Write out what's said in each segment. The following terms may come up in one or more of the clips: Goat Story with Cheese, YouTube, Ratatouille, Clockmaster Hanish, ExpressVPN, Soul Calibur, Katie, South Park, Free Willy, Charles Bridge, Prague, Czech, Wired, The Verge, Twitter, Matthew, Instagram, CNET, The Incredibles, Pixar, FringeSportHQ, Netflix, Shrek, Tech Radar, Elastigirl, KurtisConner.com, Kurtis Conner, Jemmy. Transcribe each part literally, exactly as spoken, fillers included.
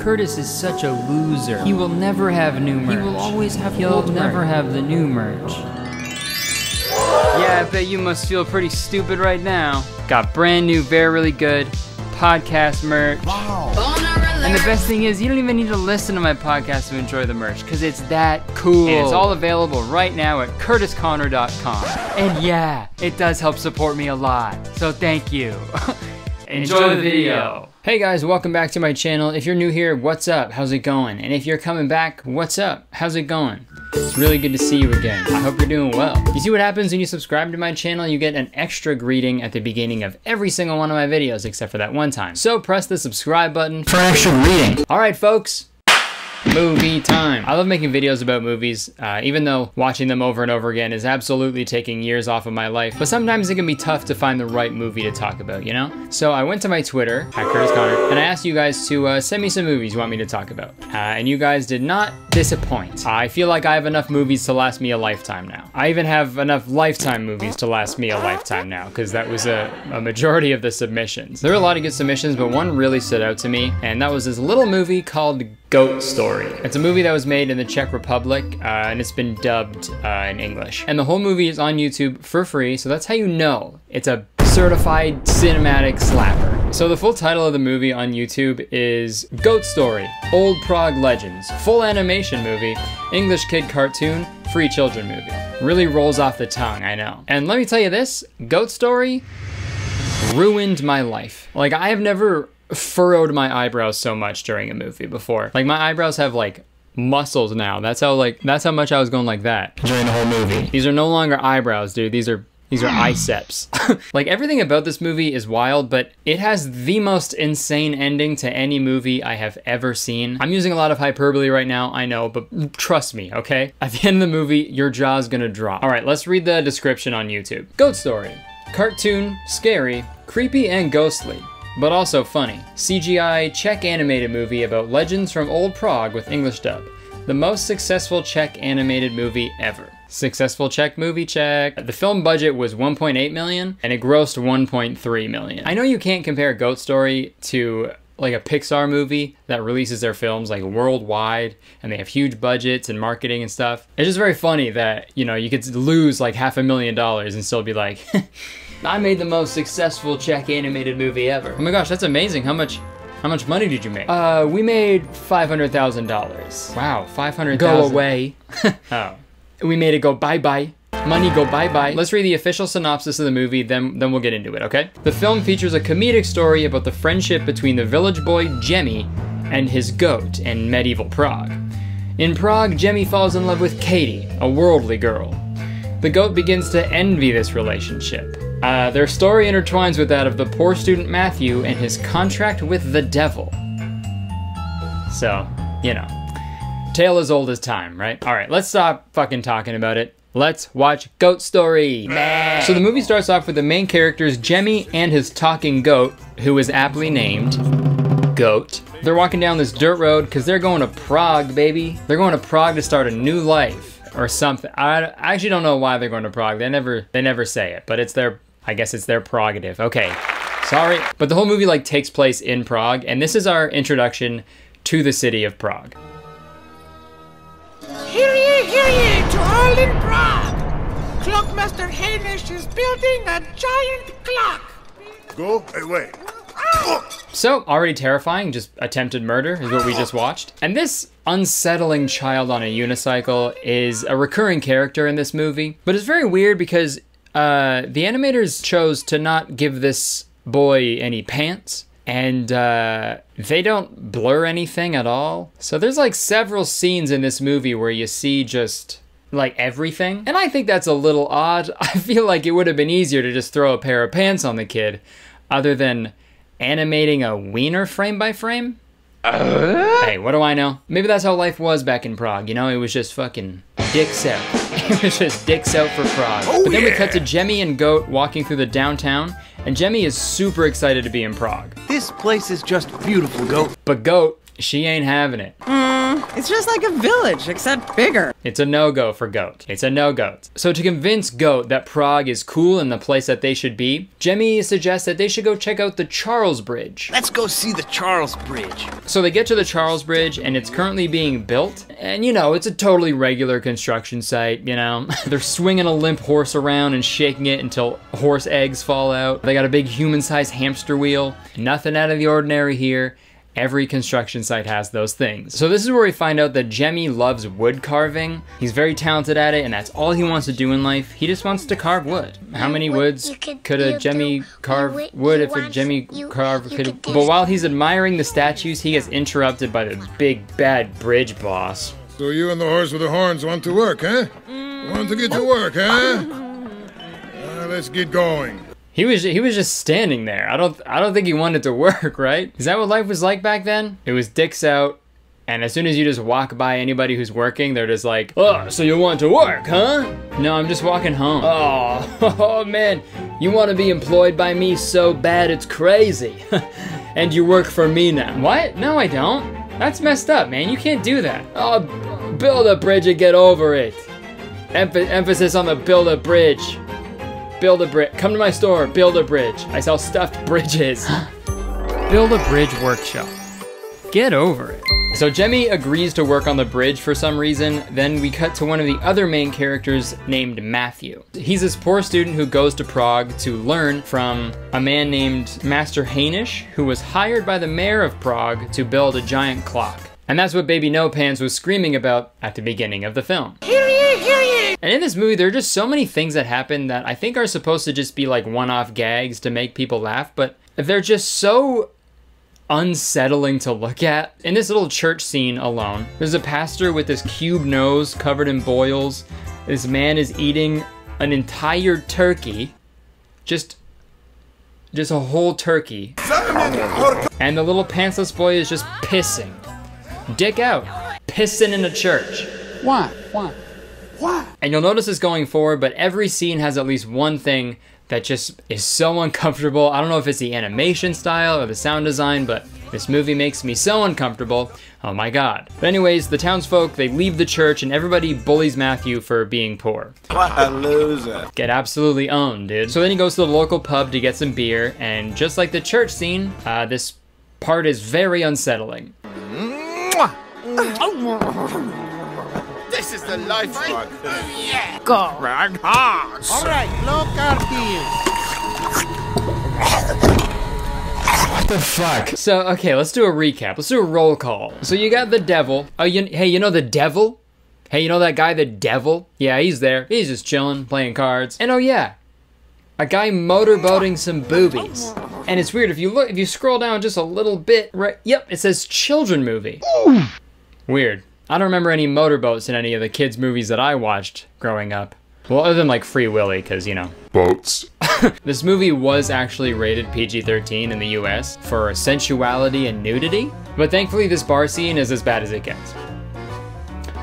Kurtis is such a loser. He will never have new merch. He will always have He'll old merch. He'll never have the new merch. Yeah, I bet you must feel pretty stupid right now. Got brand new Very Really Good podcast merch. Wow. And the best thing is, you don't even need to listen to my podcast to enjoy the merch, because it's that cool. And it's all available right now at Kurtis Conner dot com. And yeah, it does help support me a lot, so thank you. Enjoy the video. Hey guys, welcome back to my channel. If you're new here, what's up? How's it going? And if you're coming back, what's up? How's it going? It's really good to see you again. I hope you're doing well. You see what happens when you subscribe to my channel? You get an extra greeting at the beginning of every single one of my videos, except for that one time. So press the subscribe button for extra greeting. All right, folks. Movie time. I love making videos about movies, uh, even though watching them over and over again is absolutely taking years off of my life. But sometimes it can be tough to find the right movie to talk about, you know? So I went to my Twitter, at Kurtis Conner, and I asked you guys to uh, send me some movies you want me to talk about. Uh, and you guys did not disappoint. I feel like I have enough movies to last me a lifetime now. I even have enough Lifetime movies to last me a lifetime now, because that was a, a majority of the submissions. There were a lot of good submissions, but one really stood out to me, and that was this little movie called Goat Story. It's a movie that was made in the Czech Republic, uh, and it's been dubbed uh, in English. And the whole movie is on YouTube for free, so that's how you know it's a certified cinematic slapper. So the full title of the movie on YouTube is Goat Story, Old Prague Legends, full animation movie, English kid cartoon, free children movie. Really rolls off the tongue, I know. And let me tell you this, Goat Story ruined my life. Like, I have never furrowed my eyebrows so much during a movie before. Like, my eyebrows have like muscles now. That's how like that's how much I was going like that during the whole movie. These are no longer eyebrows, dude. These are these are iceps. Like, everything about this movie is wild, but it has the most insane ending to any movie I have ever seen. I'm using a lot of hyperbole right now, I know, but trust me, okay? At the end of the movie, your jaw's gonna drop. All right, let's read the description on YouTube. Goat Story. Cartoon, scary, creepy and ghostly, but also funny. C G I Czech animated movie about legends from old Prague with English dub. The most successful Czech animated movie ever. Successful Czech movie check. The film budget was one point eight million and it grossed one point three million. I know you can't compare Goat Story to like a Pixar movie that releases their films like worldwide and they have huge budgets and marketing and stuff. It's just very funny that, you know, you could lose like half a million dollars and still be like, I made the most successful Czech animated movie ever. Oh my gosh, that's amazing. How much how much money did you make? Uh, we made five hundred thousand dollars. Wow, five hundred thousand dollars. Go away. Oh. We made it go bye-bye. Money go bye-bye. Let's read the official synopsis of the movie, then, then we'll get into it, okay? The film features a comedic story about the friendship between the village boy, Jemmy, and his goat in medieval Prague. In Prague, Jemmy falls in love with Katie, a worldly girl. The goat begins to envy this relationship. Uh, their story intertwines with that of the poor student Matthew and his contract with the devil. So, you know, tale as old as time, right? All right, let's stop fucking talking about it. Let's watch Goat Story. Nah. So the movie starts off with the main characters, Jemmy and his talking goat, who is aptly named Goat. They're walking down this dirt road because they're going to Prague, baby. They're going to Prague to start a new life or something. I, I actually don't know why they're going to Prague. They never, they never say it, but it's their, I guess it's their prerogative. Okay, sorry. But the whole movie like takes place in Prague, and this is our introduction to the city of Prague. Hear ye, hear ye, to all in Prague! Clockmaster Hanish is building a giant clock! Go away! So, already terrifying, just attempted murder is what we just watched. And this unsettling child on a unicycle is a recurring character in this movie, but it's very weird because uh, the animators chose to not give this boy any pants. And uh, they don't blur anything at all. So there's like several scenes in this movie where you see just like everything. And I think that's a little odd. I feel like it would have been easier to just throw a pair of pants on the kid other than animating a wiener frame by frame. Uh? Hey, what do I know? Maybe that's how life was back in Prague, you know? It was just fucking dicks out. It was just dicks out for Prague. Oh, but then yeah. We cut to Jemmy and Goat walking through the downtown, and Jemmy is super excited to be in Prague. This place is just beautiful, Goat. But Goat, she ain't having it. Mm. know? It's just like a village, except bigger. It's a no-go for Goat. It's a no-go. So to convince Goat that Prague is cool and the place that they should be, Jemmy suggests that they should go check out the Charles Bridge. Let's go see the Charles Bridge. So they get to the Charles Bridge, and it's currently being built. And you know, it's a totally regular construction site, you know? They're swinging a limp horse around and shaking it until horse eggs fall out. They got a big human-sized hamster wheel. Nothing out of the ordinary here. Every construction site has those things. So this is where we find out that Jemmy loves wood carving. He's very talented at it, and that's all he wants to do in life. He just wants to carve wood. How many woods could a Jemmy carve wood if a Jemmy carve could? But while he's admiring the statues, he gets interrupted by the big bad bridge boss. So you and the horse with the horns want to work, huh? Want to get to work, huh? Uh, let's get going. He was he was just standing there. I don't I don't think he wanted to work, right? Is that what life was like back then? It was dicks out, and as soon as you just walk by anybody who's working, they're just like, "Oh, so you want to work, huh? No, I'm just walking home." Oh, oh man, you want to be employed by me so bad it's crazy, and you work for me now? What? No, I don't. That's messed up, man. You can't do that. Oh, build a bridge and get over it. Emph emphasis on the build a bridge. Build a bridge. Come to my store, build a bridge. I sell stuffed bridges. Build a bridge workshop. Get over it. So Jemmy agrees to work on the bridge for some reason. Then we cut to one of the other main characters named Matthew. He's this poor student who goes to Prague to learn from a man named Master Hanish, who was hired by the mayor of Prague to build a giant clock. And that's what Baby No Pants was screaming about at the beginning of the film. Hear ye, hear ye! And in this movie, there are just so many things that happen that I think are supposed to just be like one-off gags to make people laugh, but they're just so unsettling to look at. In this little church scene alone, there's a pastor with this cube nose covered in boils. This man is eating an entire turkey. Just, just a whole turkey. And the little pantsless boy is just pissing. Dick out, pissing in the church. Why? Why? Why? And you'll notice this going forward, but every scene has at least one thing that just is so uncomfortable. I don't know if it's the animation style or the sound design, but this movie makes me so uncomfortable. Oh my God. But anyways, the townsfolk, they leave the church and everybody bullies Matthew for being poor. What a loser. Get absolutely owned, dude. So then he goes to the local pub to get some beer, and just like the church scene, uh, this part is very unsettling. This is the life I oh, yeah. Go round hard. All right, look at you. What the fuck? So, okay, let's do a recap. Let's do a roll call. So you got the devil. Oh, you, hey, you know the devil? Hey, you know that guy, the devil? Yeah, he's there. He's just chilling, playing cards. And oh yeah, a guy motorboating some boobies. And it's weird, if you look, if you scroll down just a little bit, right, yep, it says children movie. Ooh. Weird. I don't remember any motorboats in any of the kids' movies that I watched growing up. Well, other than like Free Willy, because, you know. Boats. This movie was actually rated P G thirteen in the U S for sensuality and nudity, but thankfully this bar scene is as bad as it gets.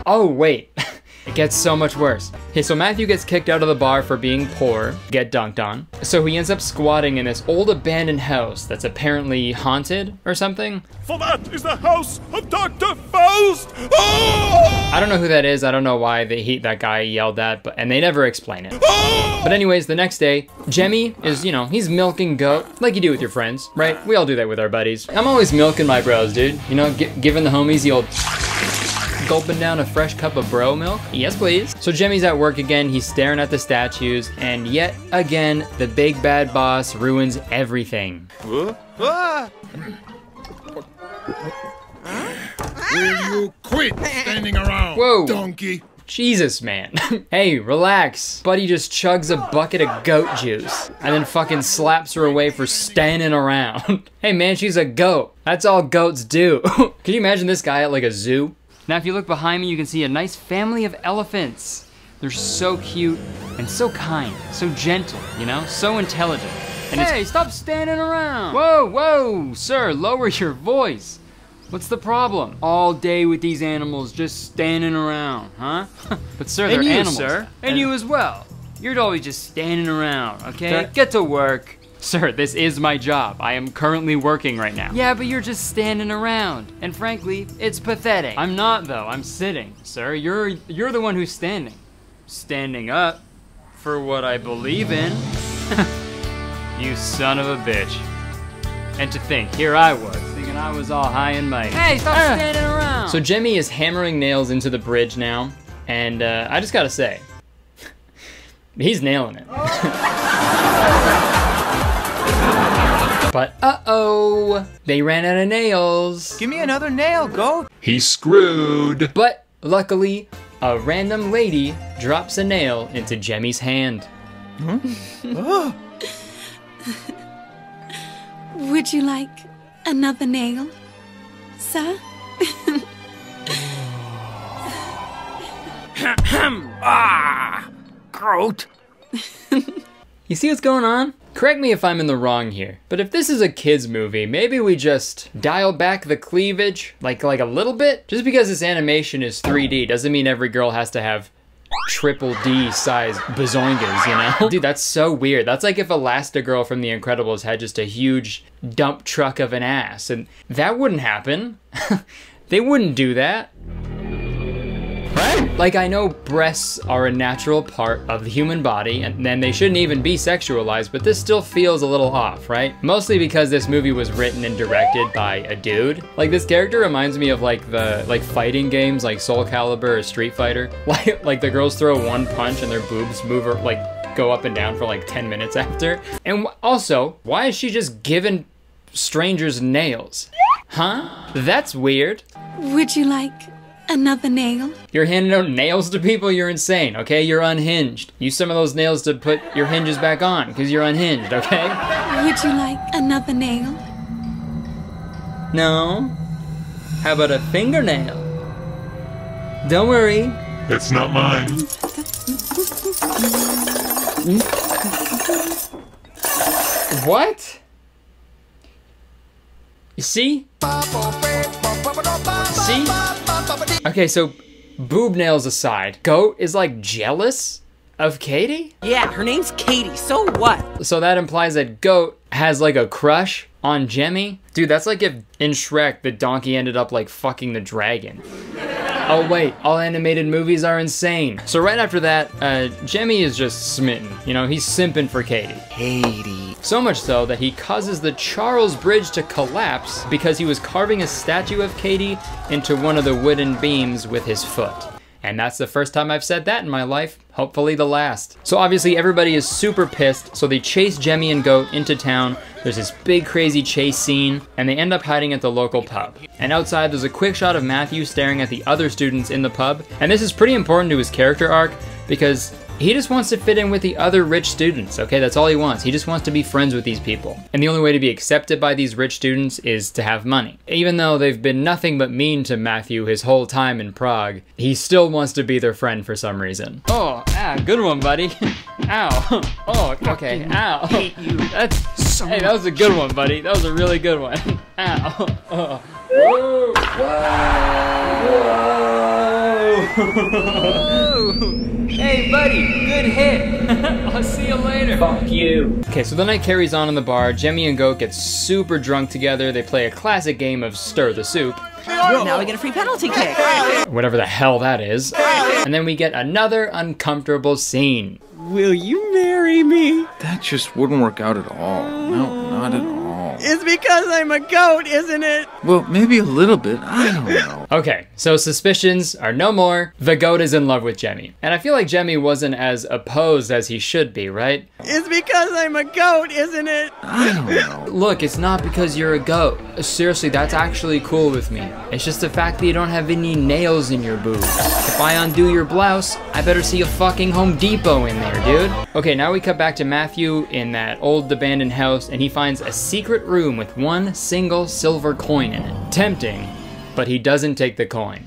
Oh, wait. It gets so much worse. Okay, so Matthew gets kicked out of the bar for being poor, get dunked on. So he ends up squatting in this old abandoned house that's apparently haunted or something. For that is the house of Doctor Faust! Oh! I don't know who that is. I don't know why they he, that guy yelled that, but and they never explain it. Oh! But anyways, the next day, Jemmy is, you know, he's milking Goat, like you do with your friends, right? We all do that with our buddies. I'm always milking my bros, dude. You know, gi giving the homies the old... gulping down a fresh cup of bro milk? Yes, please. So Jemmy's at work again, he's staring at the statues, and yet again, the big bad boss ruins everything. Will you quit standing around, whoa, donkey? Jesus, man. Hey, relax. Buddy just chugs a bucket of goat juice and then fucking slaps her away for standing around. Hey man, she's a goat. That's all goats do. Can you imagine this guy at like a zoo? Now, if you look behind me, you can see a nice family of elephants. They're so cute and so kind, so gentle, you know, so intelligent. And hey, stop standing around. Whoa, whoa, sir, lower your voice. What's the problem? All day with these animals just standing around, huh? But sir, they're animals. And you, sir. And you as well. You're always just standing around, okay? Get to work. Sir, this is my job. I am currently working right now. Yeah, but you're just standing around. And frankly, it's pathetic. I'm not though, I'm sitting. Sir, you're, you're the one who's standing. Standing up for what I believe in. You son of a bitch. And to think, here I was, thinking I was all high and mighty. Hey, stop ah. standing around! So Jemmy is hammering nails into the bridge now, and uh, I just gotta say, he's nailing it. But uh-oh, they ran out of nails. Give me another nail, Goat. He's screwed. But luckily, a random lady drops a nail into Jemmy's hand. Huh? Oh. Would you like another nail, sir? Ah, Groat. You see what's going on? Correct me if I'm in the wrong here, but if this is a kids movie, maybe we just dial back the cleavage, like like a little bit? Just because this animation is three D doesn't mean every girl has to have triple D size bazongas, you know? Dude, that's so weird. That's like if Elastigirl from The Incredibles had just a huge dump truck of an ass, and that wouldn't happen. They wouldn't do that. Right? Like, I know breasts are a natural part of the human body, and then they shouldn't even be sexualized, but this still feels a little off, right? Mostly because this movie was written and directed by a dude. Like, this character reminds me of like the like fighting games like Soul Calibur or Street Fighter. Like, like the girls throw one punch and their boobs move or like go up and down for like ten minutes after. And also, why is she just giving strangers nails? Huh? That's weird. Would you like another nail? You're handing out nails to people? You're insane, okay? You're unhinged. Use some of those nails to put your hinges back on, because you're unhinged, okay? Would you like another nail? No. How about a fingernail? Don't worry. It's not mine. What? You see? See? Okay, so boob nails aside, Goat is like jealous of Katie? Yeah, her name's Katie, so what? So that implies that Goat has like a crush on Jemmy? Dude, that's like if in Shrek the donkey ended up like fucking the dragon. Oh wait, all animated movies are insane. So right after that, uh, Jemmy is just smitten. You know, he's simping for Katie. Katie. So much so that he causes the Charles Bridge to collapse because he was carving a statue of Katie into one of the wooden beams with his foot. And that's the first time I've said that in my life, hopefully the last. So obviously everybody is super pissed, so they chase Jemmy and Goat into town. There's this big crazy chase scene, and they end up hiding at the local pub. And outside there's a quick shot of Matthew staring at the other students in the pub, and this is pretty important to his character arc because he just wants to fit in with the other rich students, okay? That's all he wants. He just wants to be friends with these people. And the only way to be accepted by these rich students is to have money. Even though they've been nothing but mean to Matthew his whole time in Prague, he still wants to be their friend for some reason. Oh, ah, good one, buddy. Ow. Oh, okay, ow. I hate you. That's so hey, that was a good one, buddy. That was a really good one. Ow. Oh. Whoa. Whoa. Whoa. Hey buddy, good hit. I'll see you later. Fuck you. Okay, so the night carries on in the bar. Jemmy and Goat get super drunk together. They play a classic game of stir the soup. Well, now we get a free penalty kick. Whatever the hell that is. And then we get another uncomfortable scene. Will you marry me? That just wouldn't work out at all. No, not at all. It's because I'm a goat, isn't it? Well, maybe a little bit, I don't know. Okay, so suspicions are no more. The goat is in love with Jemmy. And I feel like Jemmy wasn't as opposed as he should be, right? It's because I'm a goat, isn't it? I don't know. Look, it's not because you're a goat. Seriously, that's actually cool with me. It's just the fact that you don't have any nails in your boobs. If I undo your blouse, I better see a fucking Home Depot in there, dude. Okay, now we cut back to Matthew in that old abandoned house, and he finds a secret room with one single silver coin in it. Tempting, but he doesn't take the coin.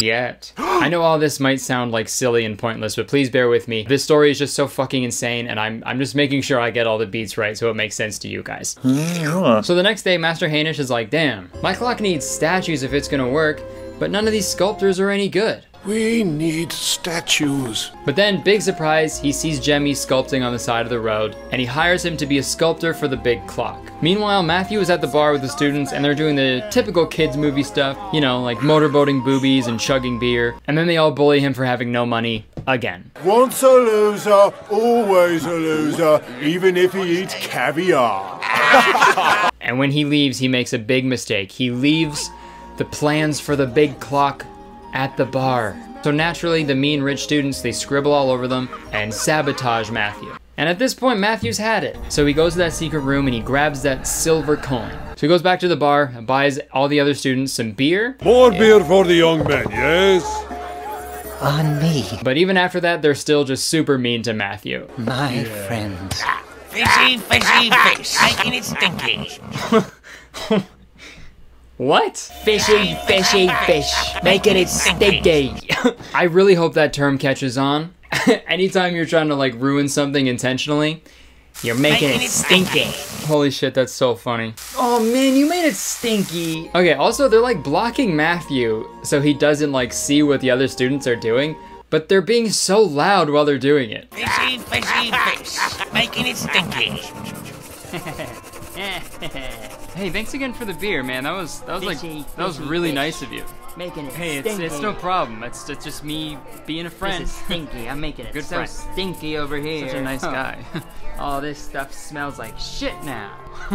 Yet. I know all this might sound like silly and pointless, but please bear with me. This story is just so fucking insane, and I'm, I'm just making sure I get all the beats right so it makes sense to you guys. So the next day, Master Hanish is like, damn, my clock needs statues if it's gonna work, but none of these sculptors are any good. We need statues. But then, big surprise, he sees Jemmy sculpting on the side of the road, and he hires him to be a sculptor for the big clock. Meanwhile, Matthew is at the bar with the students, and they're doing the typical kids movie stuff, you know, like motorboating boobies and chugging beer, and then they all bully him for having no money, again. Once a loser, always a loser, even if he eats caviar. And when he leaves, he makes a big mistake. He leaves the plans for the big clock at the bar. So naturally, the mean rich students, they scribble all over them and sabotage Matthew. And at this point, Matthew's had it. So he goes to that secret room and he grabs that silver coin. So he goes back to the bar and buys all the other students some beer. More yeah. beer for the young men, yes? On me. But even after that, they're still just super mean to Matthew. My yeah. friends. Ah, fishy, fishy, fish. I eat it stinky. What? Fishy, fishy, fish. Making it stinky. I really hope that term catches on. Anytime you're trying to like ruin something intentionally, you're making, making it stinky. It stinky. Holy shit, that's so funny. Oh man, you made it stinky. Okay, also they're like blocking Matthew so he doesn't like see what the other students are doing, but they're being so loud while they're doing it. Fishy, fishy, fish. Making it stinky. Hey, thanks again for the beer, man. That was that was like that was really nice of you. Making it hey, it's it's no problem. It's it's just me being a friend. This is stinky. I'm making it good so stinky over here. Such a nice guy. All this stuff smells like shit now.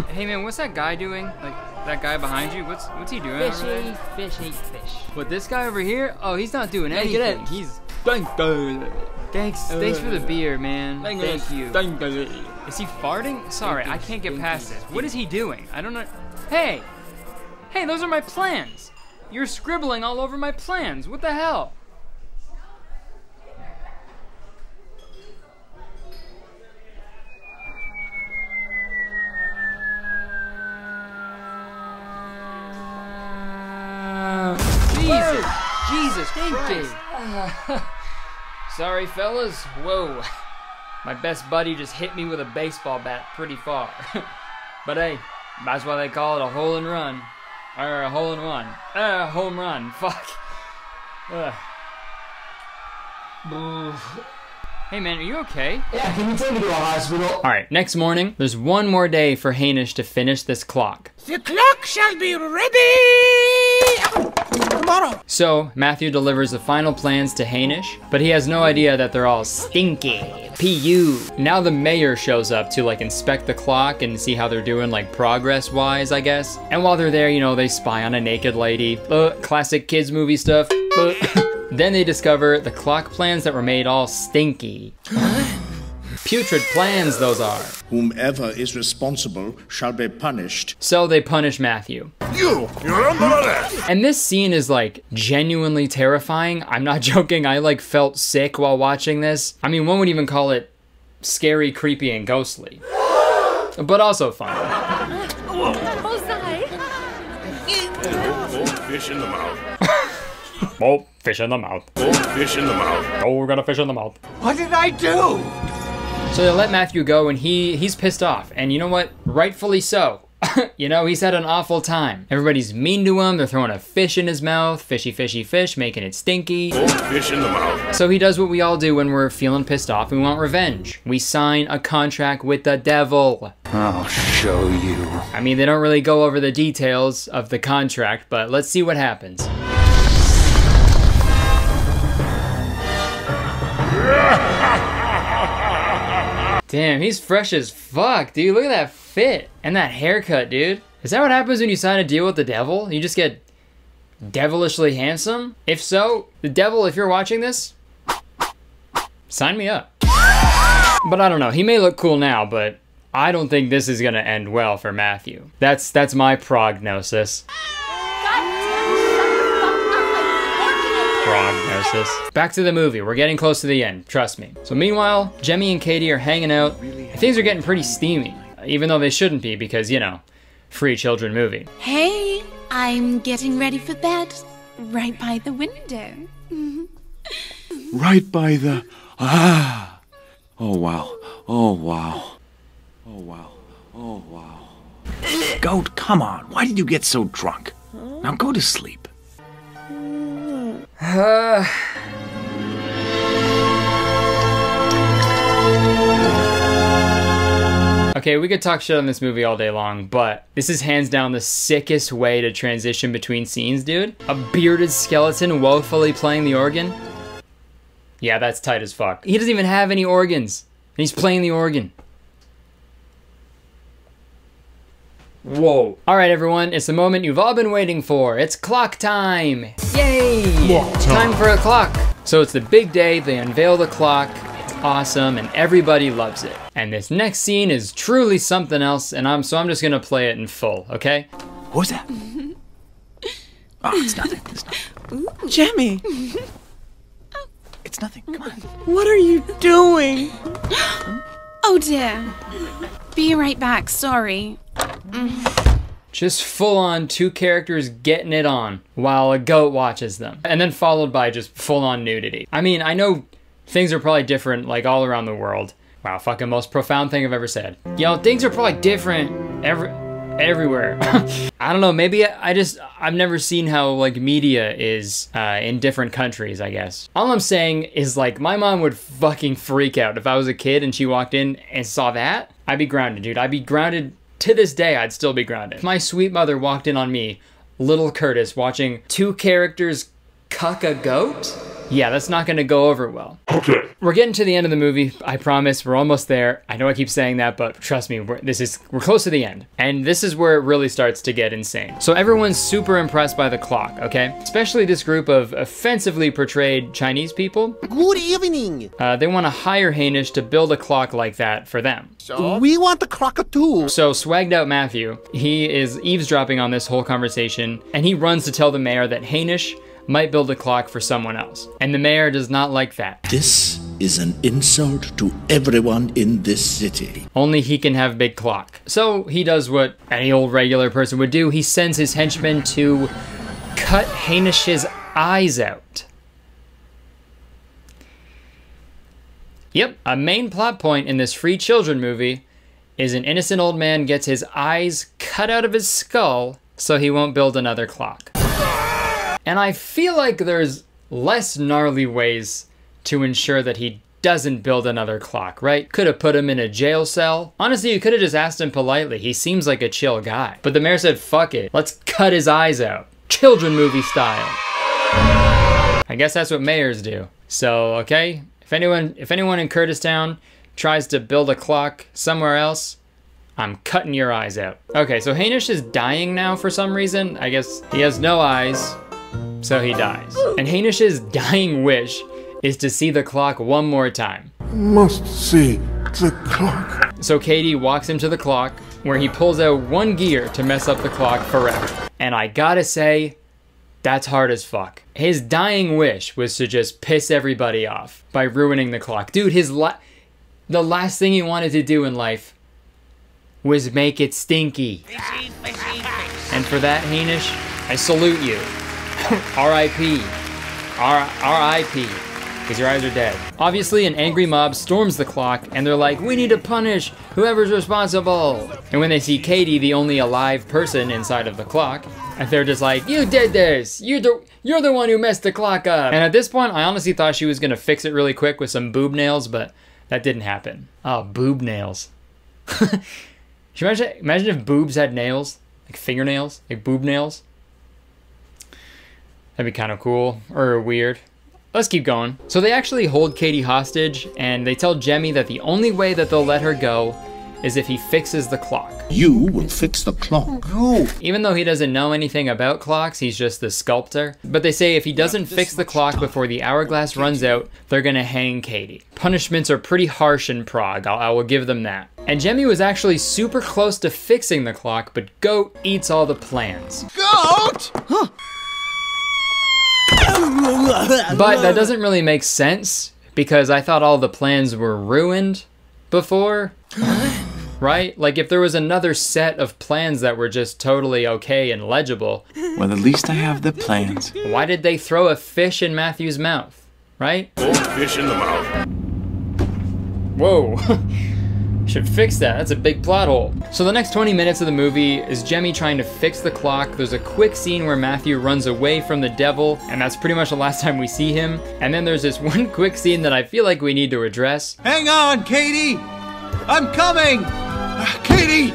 Hey man, what's that guy doing? Like that guy behind you? What's what's he doing? Fishy, fishy, fish. But this guy over here? Oh, he's not doing anything. He's thanks. Thanks for the beer, man. Thank you. Is he farting? Sorry, I can't get past this. What is he doing? I don't know. Hey! Hey, those are my plans! You're scribbling all over my plans. What the hell? Jesus! Jesus Christ! Uh, sorry, fellas. Whoa. My best buddy just hit me with a baseball bat pretty far. But hey, that's why they call it a hole and run. Or a hole and one. Uh, home run. Fuck. Ugh. Hey man, are you okay? Yeah, can you take me to a hospital? Alright, next morning, there's one more day for Hanish to finish this clock. The clock shall be ready tomorrow. So, Matthew delivers the final plans to Hanish, but he has no idea that they're all stinky. P U. Now the mayor shows up to like inspect the clock and see how they're doing like progress-wise, I guess. And while they're there, you know, they spy on a naked lady. Uh, classic kids movie stuff. Uh. Then they discover the clock plans that were made all stinky. Putrid plans those are. Whomever is responsible shall be punished. So they punish Matthew. You, you're on the list. And this scene is like genuinely terrifying. I'm not joking. I like felt sick while watching this. I mean, one would even call it scary, creepy, and ghostly, but also fun. Fish in the mouth. Oh, fish in the mouth. Oh, fish in the mouth. Oh, we're gonna fish in the mouth. What did I do? So they let Matthew go, and he he's pissed off. And you know what? Rightfully so. You know, he's had an awful time. Everybody's mean to him. They're throwing a fish in his mouth. Fishy, fishy, fish, making it stinky. Oh, fish in the mouth. So he does what we all do when we're feeling pissed off and we want revenge. We sign a contract with the devil. I'll show you. I mean, they don't really go over the details of the contract, but let's see what happens. Damn, he's fresh as fuck, dude. Look at that fit and that haircut, dude. Is that what happens when you sign a deal with the devil? You just get devilishly handsome? If so, the devil, if you're watching this, sign me up. But I don't know, he may look cool now, but I don't think this is gonna end well for Matthew. That's that's my prognosis. Prognosis. Back to the movie. We're getting close to the end, trust me. So meanwhile, Jemmy and Katie are hanging out. Things are getting pretty steamy, even though they shouldn't be because, you know, free children movie. Hey, I'm getting ready for bed right by the window. Right by the... Ah! Oh, wow. Oh, wow. Oh, wow. Oh, wow. Goat, come on. Why did you get so drunk? Now go to sleep. Uh, Okay, we could talk shit on this movie all day long, but this is hands down the sickest way to transition between scenes, dude. A bearded skeleton woefully playing the organ. Yeah, that's tight as fuck. He doesn't even have any organs, and he's playing the organ. Whoa. All right, everyone, it's the moment you've all been waiting for. It's clock time. Yay! Clock time. time for a clock. So it's the big day, they unveil the clock. It's awesome, and everybody loves it. And this next scene is truly something else, and I'm so I'm just gonna play it in full, okay? What was that? Oh, it's nothing, it's nothing. Jemmy! It's nothing, come on. What are you doing? Oh dear. Be right back, sorry. Just full on two characters getting it on while a goat watches them. And then followed by just full on nudity. I mean, I know things are probably different like all around the world. Wow, fucking most profound thing I've ever said. Yo, things are probably different every everywhere. I don't know, maybe I just, I've never seen how like media is uh, in different countries, I guess. All I'm saying is like, my mom would fucking freak out if I was a kid and she walked in and saw that. I'd be grounded, dude. I'd be grounded. To this day, I'd still be grounded. If my sweet mother walked in on me, little Kurtis, watching two characters cuck a goat? Yeah, that's not gonna go over well. Okay. We're getting to the end of the movie, I promise. We're almost there. I know I keep saying that, but trust me, we're, this is, we're close to the end. And this is where it really starts to get insane. So everyone's super impressed by the clock, okay? Especially this group of offensively portrayed Chinese people. Good evening. Uh, they wanna hire Hanish to build a clock like that for them. So? We want the clock too. So swagged out Matthew, he is eavesdropping on this whole conversation, and he runs to tell the mayor that Hanish might build a clock for someone else. And the mayor does not like that. This is an insult to everyone in this city. Only he can have big clock. So he does what any old regular person would do. He sends his henchmen to cut Hanish's eyes out. Yep, a main plot point in this Free Children movie is an innocent old man gets his eyes cut out of his skull so he won't build another clock. And I feel like there's less gnarly ways to ensure that he doesn't build another clock, right? Could have put him in a jail cell. Honestly, you could have just asked him politely. He seems like a chill guy. But the mayor said, fuck it. Let's cut his eyes out. Children movie style. I guess that's what mayors do. So, okay, if anyone, if anyone in Kurtistown tries to build a clock somewhere else, I'm cutting your eyes out. Okay, so Hanish is dying now for some reason. I guess he has no eyes. So he dies. And Hanish's dying wish is to see the clock one more time. Must see the clock. So Katie walks him to the clock, where he pulls out one gear to mess up the clock forever. And I gotta say, that's hard as fuck. His dying wish was to just piss everybody off by ruining the clock. Dude, his la- the last thing he wanted to do in life was make it stinky. Fishy, fishy, fishy. And for that, Hanish, I salute you. R I P R I P Because your eyes are dead. Obviously, an angry mob storms the clock, and they're like, we need to punish whoever's responsible. And when they see Katie, the only alive person inside of the clock, and they're just like, you did this. You're the, you're the one who messed the clock up. And at this point, I honestly thought she was going to fix it really quick with some boob nails, but that didn't happen. Oh, boob nails. you imagine, imagine if boobs had nails, like fingernails, like boob nails. That'd be kind of cool or weird. Let's keep going. So they actually hold Katie hostage, and they tell Jemmy that the only way that they'll let her go is if he fixes the clock. You will fix the clock. Oh. Even though he doesn't know anything about clocks, he's just the sculptor. But they say if he doesn't fix the clock before the hourglass runs out, they're gonna hang Katie. Punishments are pretty harsh in Prague, I'll, I will give them that. And Jemmy was actually super close to fixing the clock, but Goat eats all the plans. Goat? Huh. But that doesn't really make sense, because I thought all the plans were ruined before, right? Like if there was another set of plans that were just totally okay and legible. Well, at least I have the plans. Why did they throw a fish in Matthew's mouth, right? Oh, fish in the mouth. Whoa. Should fix that, that's a big plot hole. So the next twenty minutes of the movie is Jemmy trying to fix the clock. There's a quick scene where Matthew runs away from the devil, and that's pretty much the last time we see him. And then there's this one quick scene that I feel like we need to address. Hang on, Katie, I'm coming! Katie!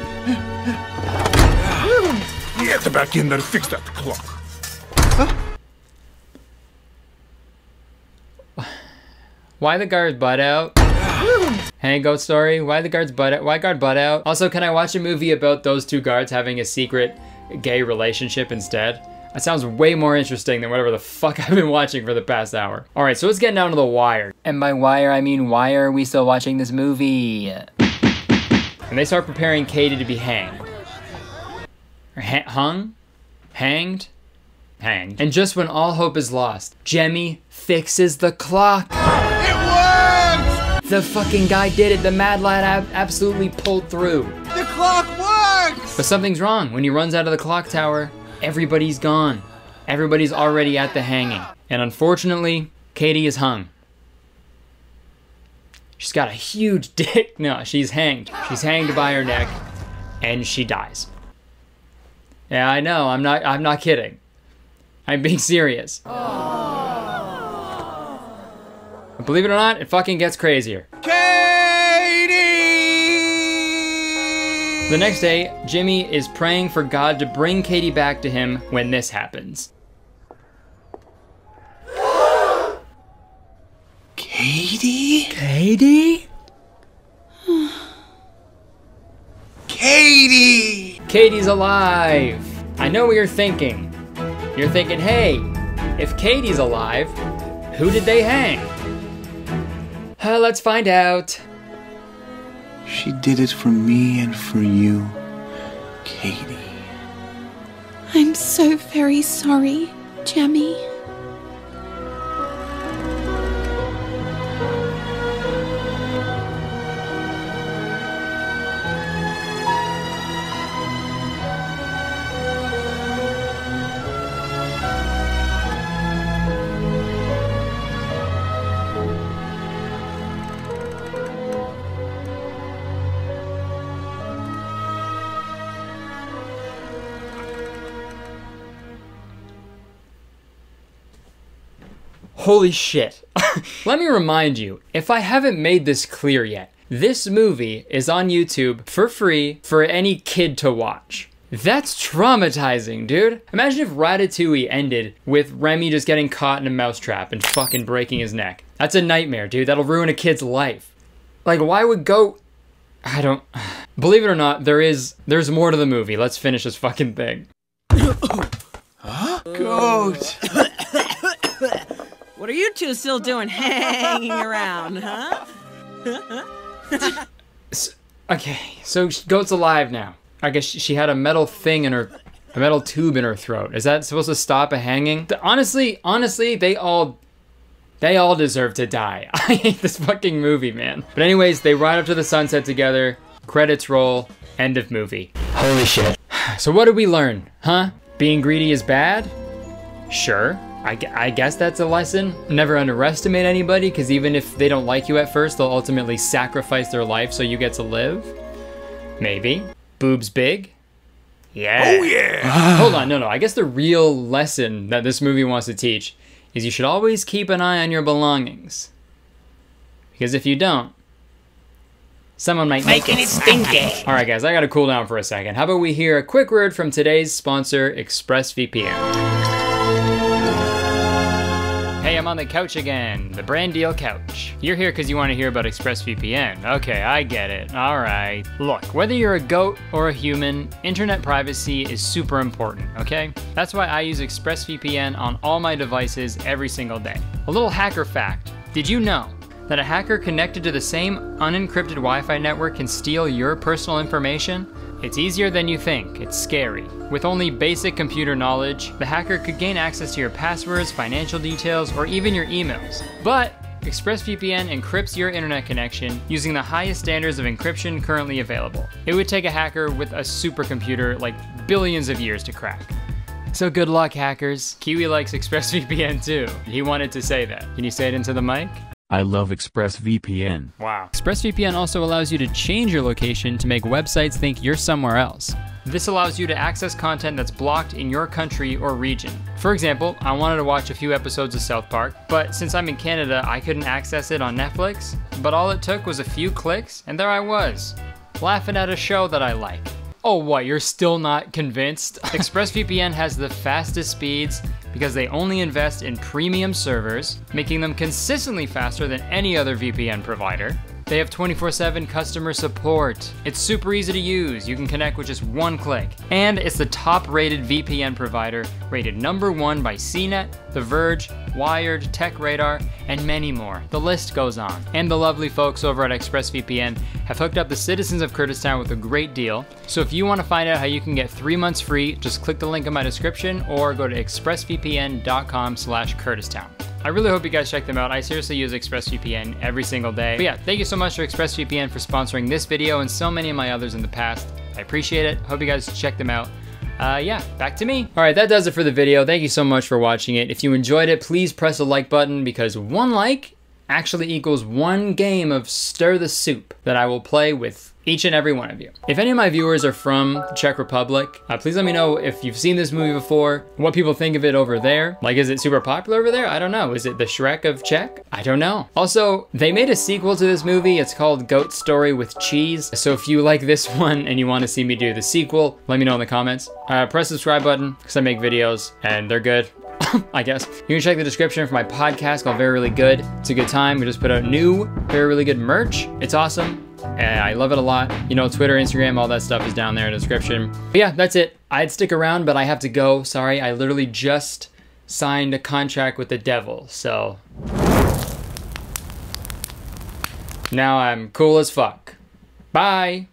You have to back in there, fix that clock. Huh? Why the guard butt out? Hey, Goat Story, why the guard's butt out? Why guard butt out? Also, can I watch a movie about those two guards having a secret gay relationship instead? That sounds way more interesting than whatever the fuck I've been watching for the past hour. All right, so let's get down to The Wire. And by wire, I mean, why are we still watching this movie? And they start preparing Katie to be hanged. Or ha hung? Hanged? Hanged. And just when all hope is lost, Jemmy fixes the clock. It works! The fucking guy did it. The mad lad ab absolutely pulled through. The clock works! But something's wrong. When he runs out of the clock tower, everybody's gone. Everybody's already at the hanging. And unfortunately, Katie is hung. She's got a huge dick. No, she's hanged. She's hanged by her neck and she dies. Yeah, I know. I'm not I'm not kidding. I'm being serious. Aww. Believe it or not, it fucking gets crazier. The next day, Jimmy is praying for God to bring Katie back to him when this happens. Katie? Katie? Katie! Katie's alive! I know what you're thinking. You're thinking, hey, if Katie's alive, who did they hang? Uh, let's find out. She did it for me and for you, Katie. I'm so very sorry, Jemmy. Holy shit. Let me remind you, if I haven't made this clear yet, this movie is on YouTube for free for any kid to watch. That's traumatizing, dude. Imagine if Ratatouille ended with Remy just getting caught in a mousetrap and fucking breaking his neck. That's a nightmare, dude. That'll ruin a kid's life. Like, why would Goat... I don't... Believe it or not, there is... There's more to the movie. Let's finish this fucking thing. Huh? Goat! What are you two still doing hanging around, huh? So, okay, so Goat's alive now. I guess she had a metal thing in her, a metal tube in her throat. Is that supposed to stop a hanging? Honestly, honestly, they all, they all deserve to die. I hate this fucking movie, man. But anyways, they ride up to the sunset together, credits roll, end of movie. Holy shit. So what did we learn, huh? Being greedy is bad? Sure. I guess that's a lesson. Never underestimate anybody, because even if they don't like you at first, they'll ultimately sacrifice their life so you get to live. Maybe. Boobs big. Yeah. Oh yeah. Hold on, no, no. I guess the real lesson that this movie wants to teach is you should always keep an eye on your belongings. Because if you don't, someone might making it stinky. All right, guys, I gotta cool down for a second. How about we hear a quick word from today's sponsor, ExpressVPN. Hey, I'm on the couch again, the brand deal couch. You're here because you want to hear about ExpressVPN. Okay, I get it, all right. Look, whether you're a goat or a human, internet privacy is super important, okay? That's why I use ExpressVPN on all my devices every single day. A little hacker fact, did you know that a hacker connected to the same unencrypted Wi-Fi network can steal your personal information? It's easier than you think, it's scary. With only basic computer knowledge, the hacker could gain access to your passwords, financial details, or even your emails. But ExpressVPN encrypts your internet connection using the highest standards of encryption currently available. It would take a hacker with a supercomputer like billions of years to crack. So good luck, hackers. Kiwi likes ExpressVPN too. He wanted to say that. Can you say it into the mic? I love ExpressVPN. Wow. ExpressVPN also allows you to change your location to make websites think you're somewhere else. This allows you to access content that's blocked in your country or region. For example, I wanted to watch a few episodes of South Park, but since I'm in Canada, I couldn't access it on Netflix, but all it took was a few clicks, and there I was. laughing at a show that I like. Oh, what, you're still not convinced? ExpressVPN has the fastest speeds because they only invest in premium servers, making them consistently faster than any other V P N provider. They have twenty-four seven customer support. It's super easy to use. You can connect with just one click. And it's the top-rated V P N provider, rated number one by C net, The Verge, Wired, Tech Radar, and many more. The list goes on. And the lovely folks over at ExpressVPN have hooked up the citizens of Kurtistown with a great deal. So if you want to find out how you can get three months free, just click the link in my description or go to express V P N dot com slash Kurtistown. I really hope you guys check them out. I seriously use ExpressVPN every single day. But yeah, thank you so much to ExpressVPN for sponsoring this video and so many of my others in the past. I appreciate it. Hope you guys check them out. Uh, yeah, back to me. All right, that does it for the video. Thank you so much for watching it. If you enjoyed it, please press the like button because one like actually equals one game of Stir the Soup that I will play with each and every one of you. If any of my viewers are from the Czech Republic, uh, please let me know if you've seen this movie before, what people think of it over there. Like, is it super popular over there? I don't know. Is it the Shrek of Czech? I don't know. Also, they made a sequel to this movie. It's called Goat Story with Cheese. So if you like this one and you want to see me do the sequel, let me know in the comments. Uh, press the subscribe button because I make videos and they're good. I guess. You can check the description for my podcast called Very Really Good. It's a good time. We just put out new Very Really Good merch. It's awesome. And I love it a lot. You know, Twitter, Instagram, all that stuff is down there in the description. But yeah, that's it. I'd stick around, but I have to go. Sorry, I literally just signed a contract with the devil, so. Now I'm cool as fuck. Bye.